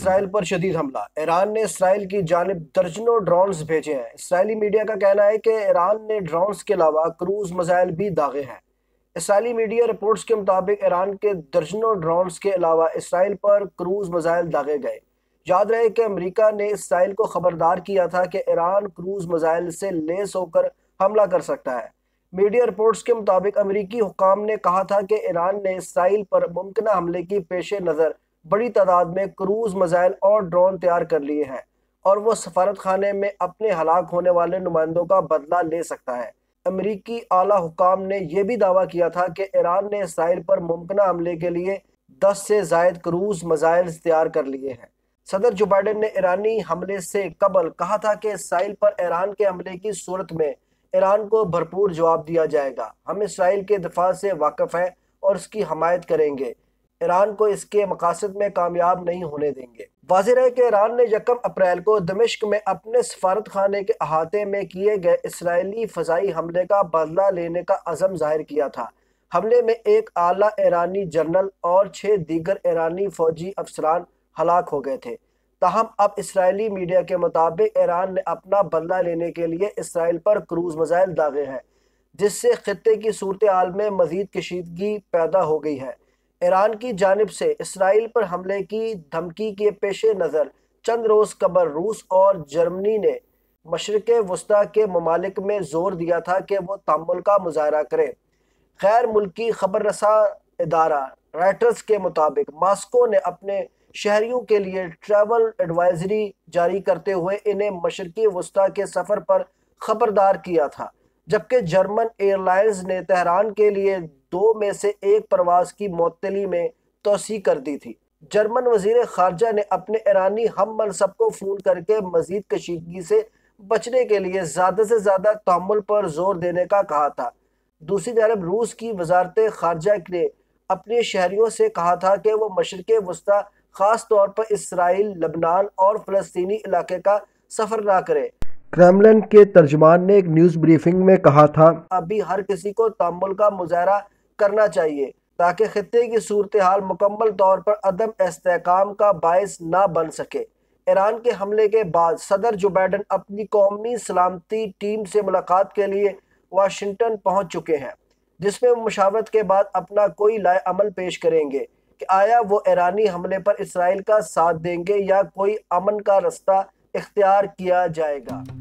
Israel पर शदीद हमला। ईरान ने इसराइल की जानिब दर्जनों ड्रोन्स भेजे हैं। इसराइली मीडिया का कहना है कि ईरान ने ड्रोन्स के अलावा क्रूज मिसाइल भी दागे हैं। इसराइली मीडिया रिपोर्ट्स के मुताबिक ईरान के दर्जनों ड्रोन्स के अलावा इसराइल पर क्रूज मिसाइल दागे गए। याद रहे कि अमेरिका ने इसराइल को खबरदार किया था कि ईरान क्रूज मिसाइल से लैस होकर हमला कर सकता है। मीडिया रिपोर्ट्स के मुताबिक अमेरिकी हुकाम ने कहा था कि ईरान ने इसराइल पर मुमकिन हमले की पेश नज़र बड़ी तादाद में क्रूज मिसाइल और ड्रोन तैयार कर लिए हैं और वो सफारत खाने में अपने हलाक होने वाले नुमाइंदों का बदला ले सकता है। अमेरिकी आला हुकाम ने यह भी दावा किया था कि ईरान ने इसराइल पर मुमकिन हमले के लिए 10 से जायद क्रूज मिसाइल तैयार कर लिए हैं। सदर जो बाइडन ने ईरानी हमले से कबल कहा था कि इसराइल पर ईरान के हमले की सूरत में ईरान को भरपूर जवाब दिया जाएगा। हम इसराइल के दफा से वाकिफ हैं और उसकी हमायत करेंगे। ईरान को इसके मकासद में कामयाब नहीं होने देंगे। वाज़ेह रहे कि ईरान ने 1 अप्रैल को दमिश्क में अपने सफारत खाने के अहाते में किए गए इसराइली फ़ज़ाई हमले का बदला लेने का अज़म ज़ाहिर किया था। हमले में 1 आला ईरानी जनरल और 6 दीगर ईरानी फ़ौजी अफसरान हलाक हो गए थे। ताहम अब इसराइली मीडिया के मुताबिक ईरान ने अपना बदला लेने के लिए इसराइल पर क्रूज़ मिसाइल दागे हैं, जिससे ख़ित्ते की सूरत हाल में मज़ीद कशीदगी पैदा हो गई है। ईरान की जानिब से इसराइल पर हमले की धमकी के पेश नज़र चंद रोज़ कबल रूस और जर्मनी ने मशरिक़ वस्ता के ममालिक में जोर दिया था कि वो तामुल का मुजाहरा करें। गैर मुल्की खबर रसा इदारा राइटर्स के मुताबिक मास्को ने अपने शहरियों के लिए ट्रैवल एडवाइजरी जारी करते हुए इन्हें मशरिक़ वस्ता के सफ़र पर खबरदार किया था, जबकि जर्मन एयरलाइंस ने तेहरान के लिए 2 में से 1 परवाज़ की मअतली में तोसी कर दी थी। जर्मन वज़ीर ख़ारजा ने अपने ईरानी हम मनसब को फ़ोन करके मज़ीद कशीदगी से बचने के लिए ज़्यादा से ज़्यादा तामुल पर जोर देने का कहा था। दूसरी तरफ रूस की वज़ारत ख़ारजा ने अपने शहरियों से कहा था कि वह मशरिक़ वस्ता ख़ास तौर पर इसराइल, लबनान और फ़लस्तीनी इलाके का सफ़र ना करे। क्रेमलिन के तर्जमान ने एक न्यूज़ ब्रीफिंग में कहा था, अभी हर किसी को तामुल का मुजाहरा करना चाहिए ताकि खित्ते की सूरत हाल मुकम्मल तौर पर अदम इस्तेहकाम का बायस ना बन सके। ईरान के हमले के बाद सदर जो बाइडन अपनी कौमी सलामती टीम से मुलाकात के लिए वाशिंगटन पहुँच चुके हैं, जिसमें वो मुशावरत के बाद अपना कोई लाएअमल पेश करेंगे कि आया वो ईरानी हमले पर इसराइल का साथ देंगे या कोई अमन का रास्ता इख्तियार किया जाएगा।